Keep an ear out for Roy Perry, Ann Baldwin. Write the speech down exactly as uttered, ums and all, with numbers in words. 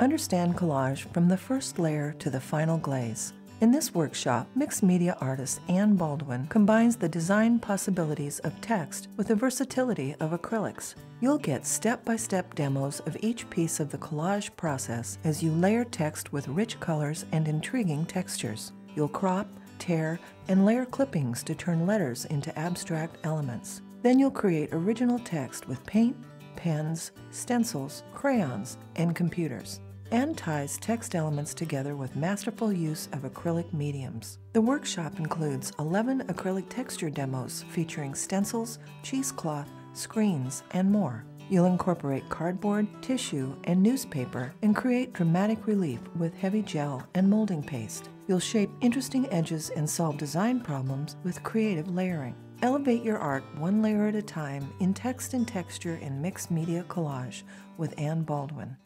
Understand collage from the first layer to the final glaze. In this workshop, mixed media artist Ann Baldwin combines the design possibilities of text with the versatility of acrylics. You'll get step-by-step demos of each piece of the collage process as you layer text with rich colors and intriguing textures. You'll crop, tear, and layer clippings to turn letters into abstract elements. Then you'll create original text with paint, pens, stencils, crayons, and computers. Ann ties text elements together with masterful use of acrylic mediums. The workshop includes eleven acrylic texture demos featuring stencils, cheesecloth, screens, and more. You'll incorporate cardboard, tissue, and newspaper and create dramatic relief with heavy gel and molding paste. You'll shape interesting edges and solve design problems with creative layering. Elevate your art one layer at a time in text and texture in mixed media collage with Ann Baldwin.